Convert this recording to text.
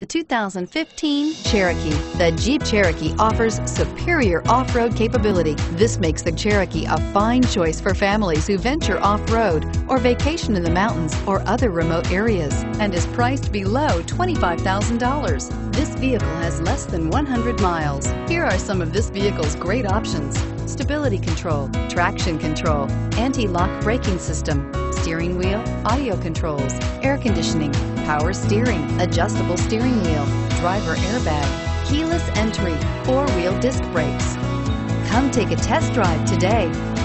The 2015 Cherokee. The Jeep Cherokee offers superior off-road capability. This makes the Cherokee a fine choice for families who venture off-road or vacation in the mountains or other remote areas, and is priced below $25,000. This vehicle has less than 100 miles. Here are some of this vehicle's great options: stability control, traction control, anti-lock braking system, steering wheel audio controls, air conditioning, power steering, adjustable steering wheel, driver airbag, keyless entry, four-wheel disc brakes. Come take a test drive today.